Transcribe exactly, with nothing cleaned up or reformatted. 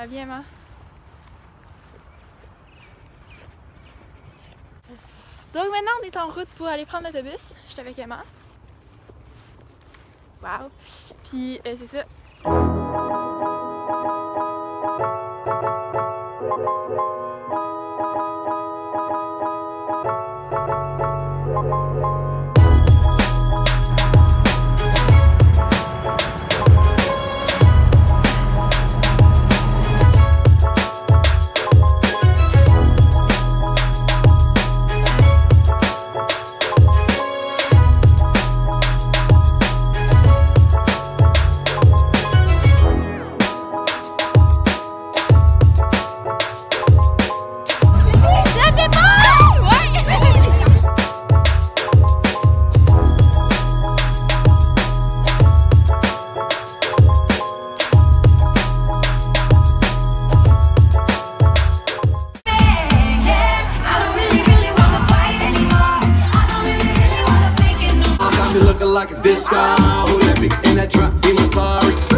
Ça va bien, ma? Donc maintenant on est en route pour aller prendre l'autobus. Je suis avec Emma. Wow! Puis euh, c'est ça. Looking like a disco, who that be in that truck? Be my sorry.